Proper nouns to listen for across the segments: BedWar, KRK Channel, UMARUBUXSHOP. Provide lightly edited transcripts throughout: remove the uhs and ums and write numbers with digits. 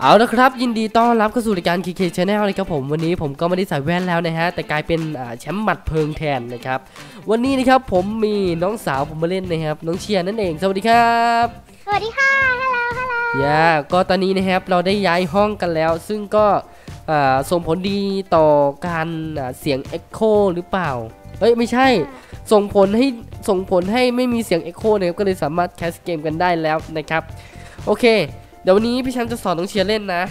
เอาละครับยินดีต้อนรับเข้าสู่รายการ KRK Channel เลยครับผมวันนี้ผมก็ไม่ได้ใส่แว่นแล้วนะฮะแต่กลายเป็นแชมป์หมัดเพลิงแทนนะครับวันนี้นะครับผมมีน้องสาวผมมาเล่นนะครับน้องเชียร์นั่นเองสวัสดีครับสวัสดีค่ะฮัลโหลฮัลโหลก็ตอนนี้นะครับเราได้ย้ายห้องกันแล้วซึ่งก็ส่งผลดีต่อการเสียงเอ็กโคหรือเปล่าเอ้ยไม่ใช่ส่งผลให้ไม่มีเสียงเอ็กโคนะครับก็เลยสามารถแคสเกมกันได้แล้วนะครับโอเคเดี๋ยววันนี้พี่แชมป์จะสอนน้องเชียร์เล่นนะ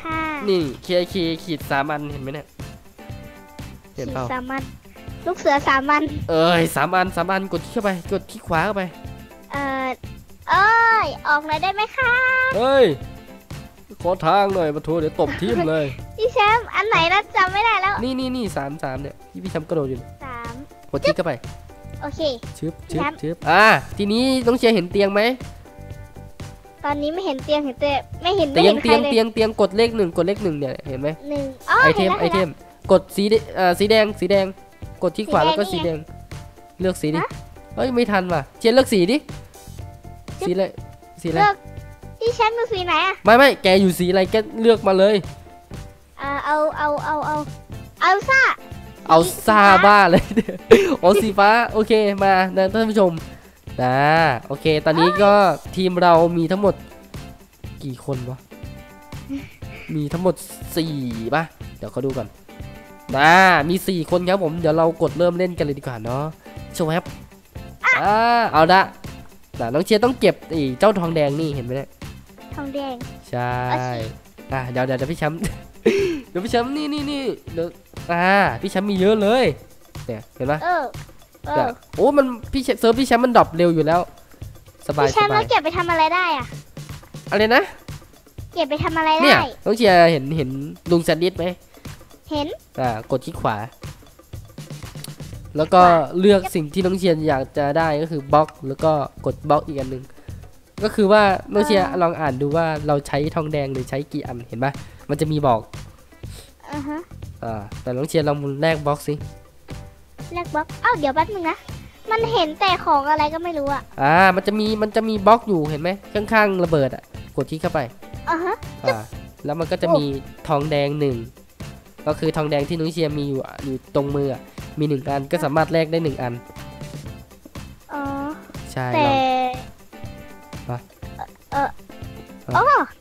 ค่ะนี่ KRK ขีดสามัญเห็นไหมเนี่ยเห็นเปล่าสามัญลูกเสือสามัญสามัญกดที่เข้าไปกดที่ขวาเข้าไปออกเลยได้ไหมคะเฮ้ยขอทางหน่อยประตูเดี๋ยวตบทิมเลยพี่แชมป์อันไหนนะจำไม่ได้แล้วนี่3เนี่ยพี่แชมป์กระโดดอยู่3กดที่เข้าไปโอเคชึบทีนี้น้องเชียร์เห็นเตียงไหมตอนนี้ไม่เห็นเตียงไม่เห็นใครเลยเตียงกดเลข1เนี่ยเห็นไหมไอเทมกดสีแดงกดที่ขวาแล้วก็สีแดงเลือกสีดิเฮ้ยไม่ทันว่ะเชียร์เลือกสีดิสีอะไรที่ฉันอยู่สีไหนอะไม่แกอยู่สีอะไรแกเลือกมาเลยเอาซ่าบ้าเลยอ๋อสีฟ้าโอเคมาท่านผู้ชมนะโอเคตอนนี้ก็ทีมเรามีทั้งหมดกี่คนวะมีทั้งหมด4ป่ะเดี๋ยวเขาดูก่อนนะมี4คนครับผมเดี๋ยวเรากดเริ่มเล่นกันเลยดีกว่าเนาะโชว์ครับเอาละน้องเชียร์ต้องเก็บไอ้เจ้าทองแดงนี่เห็นไหมเนี่ยทองแดงใช่เดี๋ยวพี่แชมป์นี่พี่แชมป์มีเยอะเลยเนี่ยเห็นไหมโอ้มันพี่เซิร์ฟพี่แชมป์มันดรอปเร็วอยู่แล้วสบายพี่แชมป์แล้วเก็บไปทำอะไรได้อะอะไรนะเก็บไปทำอะไรได้น้องเชียร์เห็นลุงแซนดิสไหมเห็นกดที่ขวาแล้วก็เลือกสิ่งที่น้องเชียร์อยากจะได้ก็คือบล็อกแล้วก็กดบล็อกอีกอันหนึ่งก็คือว่าน้องเชียร์ลองอ่านดูว่าเราใช้ทองแดงหรือใช้กี่อันเห็นไหมมันจะมีบอกแต่น้องเชียร์ลองแลกบล็อกสิแลกบล็อกเดี๋ยวแป๊บนึงนะมันเห็นแต่ของอะไรก็ไม่รู้มันจะมีบล็อกอยู่เห็นไหมข้างๆระเบิดกดที่เข้าไปแล้วมันก็จะมีทองแดง1ก็คือทองแดงที่น้องเชียร์มีอยู่ตรงมือมี1อันก็สามารถแลกได้1อันใช่แต่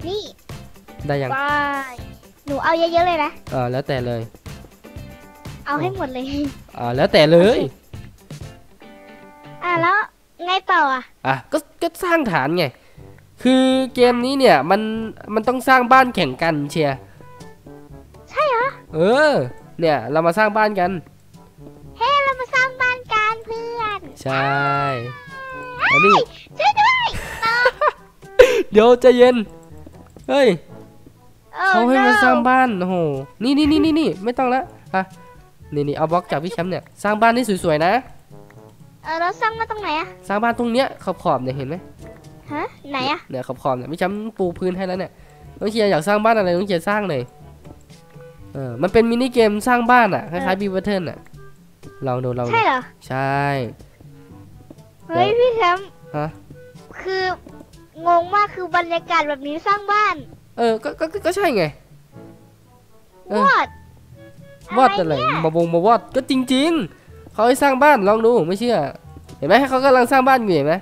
นี่ได้ยังหนูเอาเยอะๆเลยนะแล้วแต่เลยเอาให้หมดเลยแล้วแต่เลยแล้วไงต่อก็สร้างฐานไงคือเกมนี้เนี่ยมันต้องสร้างบ้านแข่งกันเชียร์ใช่เหรอเนี่ยเรามาสร้างบ้านกันเพื่อนใช่นี่ช่วยด้วยเดี๋ยวใจเย็นเฮ้ยเขาให้มาสร้างบ้านโอ้โหนี่ไม่ต้องละนี่เอาบล็อกจากพี่แชมป์เนี่ยสร้างบ้านให้สวยๆนะเราสร้างมาตรงไหนสร้างบ้านตรงเนี้ยขอบเนี่ยเห็นไหมไหนเนี่ยขอบเนี่ยพี่แชมป์ปูพื้นให้แล้วเนี่ยน้องเชียร์อยากสร้างบ้านอะไรน้องเชียร์สร้างเลยมันเป็นมินิเกมสร้างบ้านคล้ายๆบีเวอร์เทิร์นเราใช่เหรอใช่เฮ้ยพี่แชมป์คืองงมากคือบรรยากาศแบบนี้สร้างบ้านก็ใช่ไงวอดอะไรมาวอดก็จริงๆเขาให้สร้างบ้านลองดูไม่เชื่อเห็นไหมเขากำลังสร้างบ้านอยู่เห็นไหม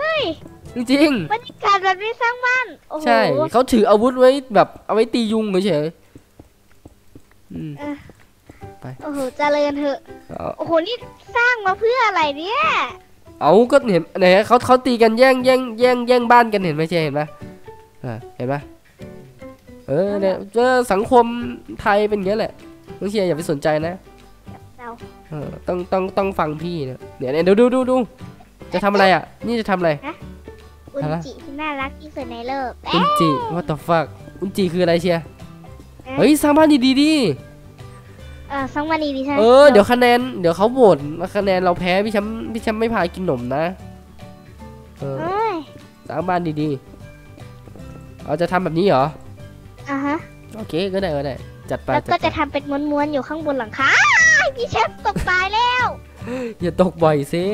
เฮ้ยจริงๆบรรยากาศแบบนี้สร้างบ้านใช่เขาถืออาวุธไว้แบบเอาไว้ตียุงเฉยโอ้โหเจริญเถอะโอ้โหนี่สร้างมาเพื่ออะไรเนี่ยเอาก็เห็นไหนเขาตีกันแย่งบ้านกันเห็นไหมเจเห็นไหมเห็นไหมเนี่ยสังคมไทยเป็นอย่างนี้แหละน้องเชียร์อย่าไปสนใจนะต้องฟังพี่นะเนี่ยดูจะทำอะไรนี่จะทำอะไรอุนจิที่น่ารักที่สุดในโลกอุนจิ what the fuck อุนจิคืออะไรเชียร์เฮ้ยสร้างบ้านดีๆดิสร้างบ้านดีใช่เดี๋ยวคะแนนเดี๋ยวเขาโหวตคะแนนเราแพ้พี่แชมป์ไม่พากินขนมนะสร้างบ้านดีๆเราจะทำแบบนี้เหรอโอเคก็ได้จัดไปแล้วก็จะทำเป็นม้วนๆอยู่ข้างบนหลังคาพี่แชมป์ตกตายแล้วอย่าตกบ่อยสิ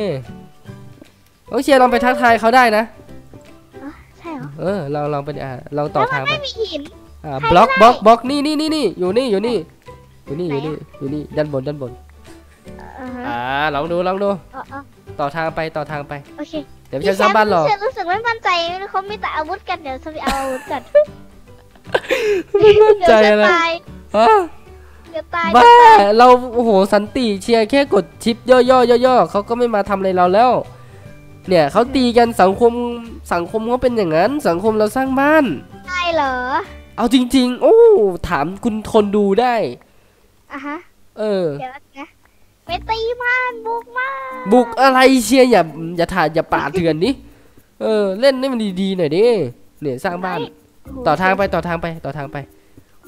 น้องเชียร์ลองไปทักทายเขาได้นะใช่เหรอ เออเราลองไปเราต่อทางไปบล็อกบล็อกบล็อกนี่นี่นี่นี่อยู่นี่อยู่นี่อยู่นี่อยู่นี่อยู่นี่ด้านบนด้านบนลองดูลองดูต่อทางไปต่อทางไปโอเคเดี๋ยวฉันสร้างบ้านหรอรู้สึกไม่มั่นใจเขาไม่แต่อาวุธกันเดี๋ยวฉันไปเอาอาวุธกันไม่มั่นใจอะไรฮะบ้าเราโอ้โหสันติเชียร์แค่กดชิปย่อๆย่อๆเขาก็ไม่มาทำอะไรเราแล้วเนี่ยเขาตีกันสังคมเขาเป็นอย่างนั้นสังคมเราสร้างบ้านใช่เหรอเอาจริงๆโอ้ถามคุณคนดูได้อ่ะฮะเออเดี๋ยวนะไปตีบ้านบุกบ้านบุกอะไรเชียร์อย่าถ่ายอย่าป่าเถื่อนดิเออเล่นให้มันดีๆหน่อยดิเนี่ยสร้างบ้านต่อทางไปต่อทางไปต่อทางไป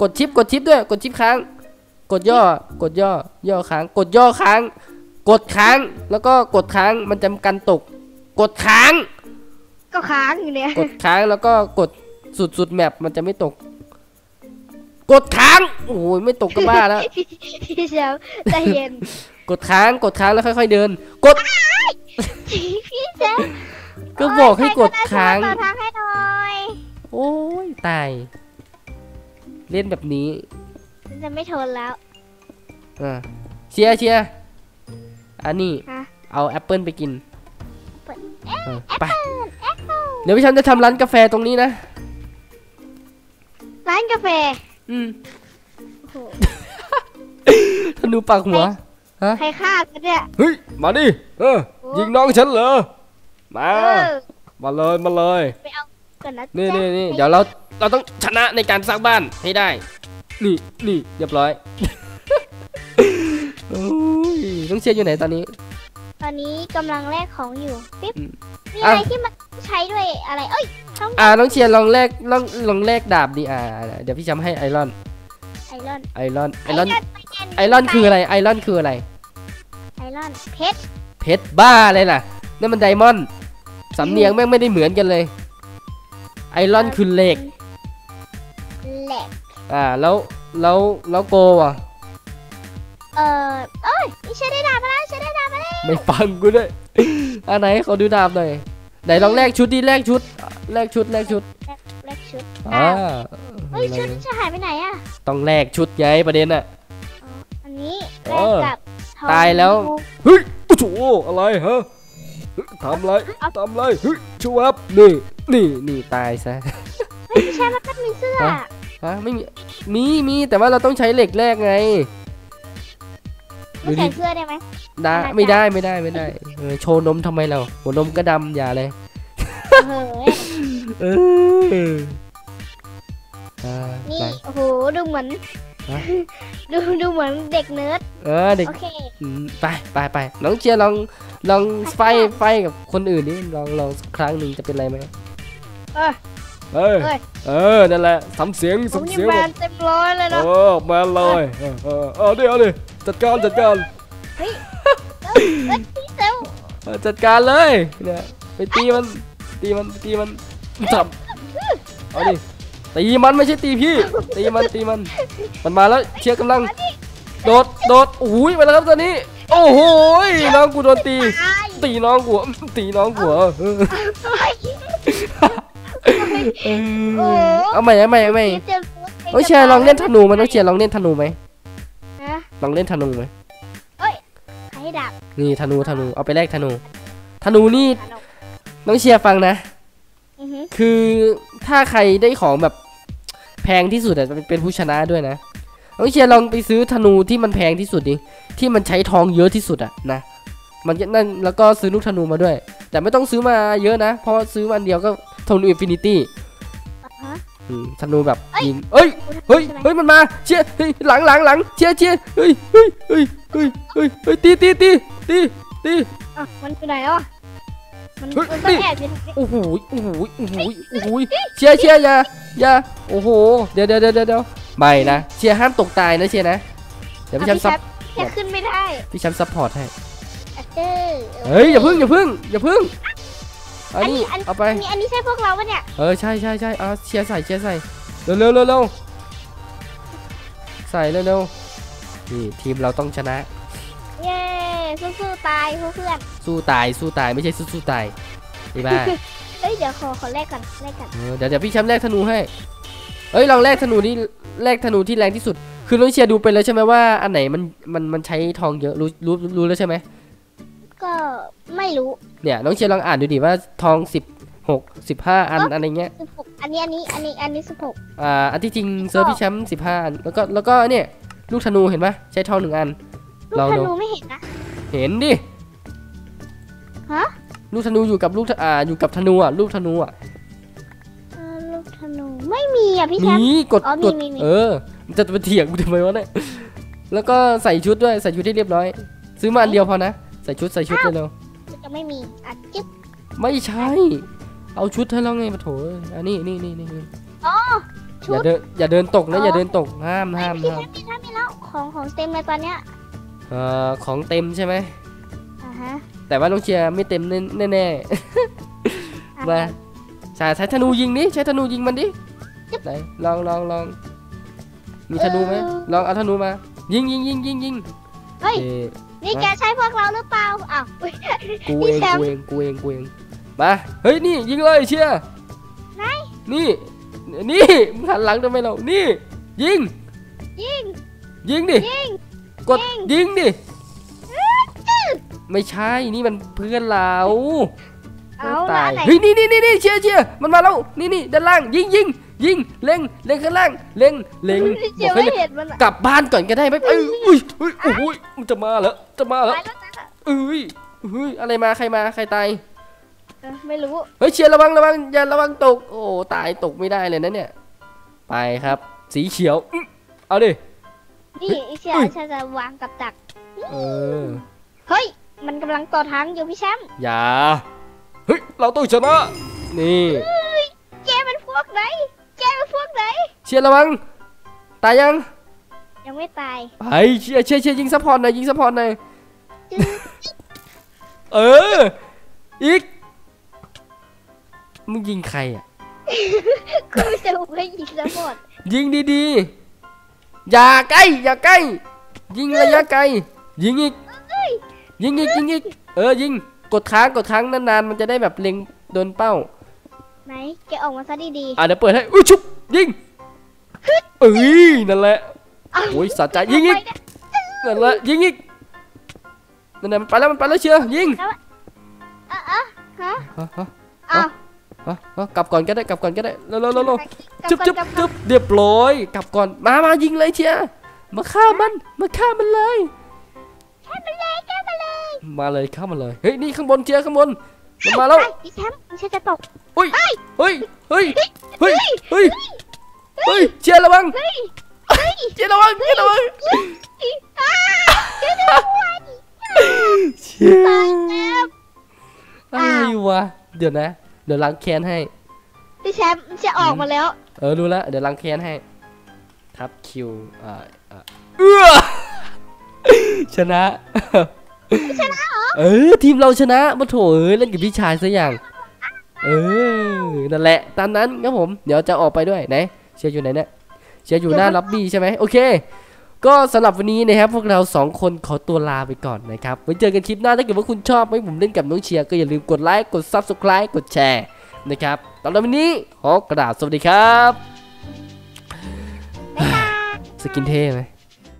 กดชิปด้วยกดชิปค้างกดย่อกดย่อย่อค้างกดย่อค้างกดค้างแล้วก็กดค้างมันจะกันตกกดค้างก็ค้างอยู่เนี่ยกดค้างแล้วก็กดสุดแมปมันจะไม่ตกกดค้างโอ้ยไม่ตกก็บ้าแล้วพี่เชฟใจเย็นกดค้างแล้วค่อยๆเดินกดพี่เชฟก็บอกให้กดค้างโอ้ยตายเล่นแบบนี้จะไม่ทนแล้วเชียร์อันนี้เอาแอปเปิลไปกินไปเดี๋ยวพี่ชันจะทำร้านกาแฟตรงนี้นะร้านกาแฟธนูปากหัวใครฆ่ากันเนี่ยเฮ้ยมาดิยิงน้องฉันเหรอมาเลยนี่เดี๋ยวเราต้องชนะในการสร้างบ้านให้ได้นี่เรียบร้อยต้องเชียร์อยู่ไหนตอนนี้กำลังแลกของอยู่ปิ๊บมีอะไรที่มันใช้ด้วยอะไรเอ้ยต้องเชียร์ลองแลกดาบดิเดี๋ยวพี่จำให้ไอรอนคืออะไรเพชรบ้าอะไรล่ะนั่นมันไดมอนด์สำเนียงแม่งไม่ได้เหมือนกันเลยไอรอนคือเหล็กแล้วโกว่ะเชียร์ได้ดาบมาแล้วไม่ฟังกูด้วยไหนขอดูดาบหน่อยไหนลองแลกชุดดิแลกชุดชุดจะหายไปไหนอะต้องแลกชุดไงประเด็นอะอันนี้แลกกับตายแล้วเฮ้ยโอ้โหอะไรฮะทำไรเฮ้ยชูอัพนี่ตายซะไม่ใช่มันก็มีเสื้อไม่มีแต่ว่าเราต้องใช้เหล็กแลกไงไม่ใส่เสื้อได้ไหมไม่ได้โชว์นมทำไมเราหัวนมก็ดำอย่าเลยนี่โอ้โหดูเหมือนเด็กเนิร์ดเด็กไปน้องเชียร์ลองไฟกับคนอื่นนี่ลองครั้งหนึ่งจะเป็นไรไหมนั่นแหละสำเสียงแมนเต็มร้อยเลยนะแมนเลยเอาดิจัดการจัดการเลยเนี่ยไปตีมันจับเอาดิตีมันไม่ใช่ตีพี่ตีมันมาแล้วเชือกกำลังโดดอุ้ยไปแล้วครับตอนนี้โอ้โหน้องกูโดนตีน้องกูเอาใหม่โอ้ยเชียร์ลองเล่นธนูมันต้องเชียร์ลองเล่นธนูไหมลองเล่นธนูไหมให้ดับนี่ธนูเอาไปแลกธนูนี่น้องเชียร์ฟังนะคือถ้าใครได้ของแบบแพงที่สุดจะเป็นผู้ชนะด้วยนะน้องเชียร์ลองไปซื้อธนูที่มันแพงที่สุดดิที่มันใช้ทองเยอะที่สุดอะนะมันนั่นแล้วก็ซื้อลูกธนูมาด้วยแต่ไม่ต้องซื้อมาเยอะนะเพราะซื้อวันเดียวก็ธนูอินฟินิตี้ธนูแบบยิงเฮ้ยมันมาเชียร์หลังเชียร์เฮ้ยตีมันไปไหนอ่ะมันแอบอยู่โอ้โหเชียร์อย่าโอ้โหเดี๋ยวไม่นะเชียร์ห้ามตกตายนะเชียร์นะเดี๋ยวพี่ชั้นซับขึ้นไม่ได้พี่ชั้นซับพอร์ตให้เฮ้ยอย่าพึ่งอันนี้เอาไปอันนี้ใช่พวกเราปะเนี่ยใช่เชียร์ใส่เร็วใส่เร็วนี่ทีมเราต้องชนะเย้สู้ตายเพื่อนสู้ตายไม่ใช่สู้ตายไอ้บ้า เอ้ยเดี๋ยวขอแลกก่อนแลกกันเดี๋ยวพี่แชมป์แลกธนูให้เอ้ยลองแลกธนูนี่แลกธนูที่แรงที่สุดคือน้องเชียร์ดูไปแล้วใช่ไหมว่าอันไหนมันใช้ทองเยอะรู้แล้วใช่ไหมก็ไม่รู้เนี่ยน้องเชียร์ลองอ่านดูดิว่าทอง16 15 อันอะไรเงี้ย16อันนี้16อันที่จริงเซิร์ฟพี่แชมป์15 อันแล้วก็เนี่ยลูกธนูเห็นไหมใช้ทอง1 อันลูกธนูไม่เห็นนะเห็นดิฮะลูกธนูอยู่กับธนูอ่ะลูกธนูอ่ะลูกธนูไม่มีอ่ะพี่แชมป์มีกดจะไปเถียงกูทำไมวะเนี่ยแล้วก็ใส่ชุดด้วยใส่ชุดที่เรียบร้อยซื้อมาอันเดียวพอนะใส่ชุดเร็วจะไม่มีอัดจิ๊บไม่ใช่เอาชุดให้แล้วไงปะโถอันนี้นี่อ๋ออย่าเดินตกนะอย่าเดินตกห้ามพี่แชมป์มีแล้วของเต็มเลยตอนเนี้ยของเต็มใช่ไหมแต่ว่าน้องเชียร์ไม่เต็มแน่ๆมาใช้ธนูยิงดิใช้ธนูยิงมันดิไหนลองมีธนูไหมลองเอาธนูมายิงเฮ้ยนี่แกใช้พวกเราหรือเปล่าอ้าวกูเองมาเฮ้ยนี่ยิงเลยเชียร์ไหนนี่มึงหันหลังทำไมเรานี่ยิงดิกดยิงดิไม่ใช่นี่มันเพื่อนเราตายเฮ้ยนี่เชียร์มันมาแล้วนี่ด้านล่างยิงเล็งข้างล่างเล็งกลับบ้านก่อนก็ได้ไหมอุ้ยจะมาแล้วอุ้ยอะไรมาใครตายไม่รู้เฮ้ยเชียร์ระวังอย่าระวังตกโอ้ตายตกไม่ได้เลยนะเนี่ยไปครับสีเขียวเอาดินี่เชียร์จะวางกับดักเฮ้ยมันกำลังต่อทางอยู่พี่แชมป์อย่าเฮ้ยเราต้องชนะนี่แกเป็นพวกไหนเชียร์ระวังตายยังไม่ตายไอเชียร์ยิงซัพพอร์ตหน่อยอีกมึงยิงใครอ่ะกูจะไม่ยิงซัพพอร์ตยิงดีๆอย่าใกล้ยิงระยะไกลยิงอีกยิงกดค้างนานๆมันจะได้แบบเล็งโดนเป้าไหนแกออกมาซะดีๆเดี๋ยวเปิดให้อุ้ยชุบยิงเอ้ยนั่นแหละโอ้ยสะใจยิงอีกนั่นมันไปแล้วเชียร์ยิงกลับก่อนก็ได้แล้วจุ๊บเรียบร้อยกลับก่อนมายิงเลยเชียร์มาฆ่ามันเลยเข้ามาเลยเฮ้ยนี่ข้างบนเชียร์ข้างบนมันมาแล้วพี่แชมป์เชียร์จะตกเฮ้ยเชียร์ระวังเชียร์ระวังเชียร์อะไรวะเดี๋ยวนะเดี๋ยวล้างแค้นให้พี่แชมป์จะออกมาแล้วรู้แล้วเดี๋ยวล้างแค้นให้ทับคิวชนะเหรอทีมเราชนะมาโถเล่นกับพี่ชายซะอย่างนั่นแหละตามนั้นครับผมเดี๋ยวจะออกไปด้วยไหนเชียร์อยู่ไหนเนี่ยเชียร์อยู่หน้าล็อบบี้ใช่ไหมโอเคก็สำหรับวันนี้นะครับพวกเรา2 คนขอตัวลาไปก่อนนะครับไว้เจอกันคลิปหน้าถ้าเกิดว่าคุณชอบให้ผมเล่นกับน้องเชียร์ก็อย่าลืมกดไลค์กด Subscribe กดแชร์นะครับสำหรับวันนี้ขอกราบสวัสดีครับสกินเท่ไหม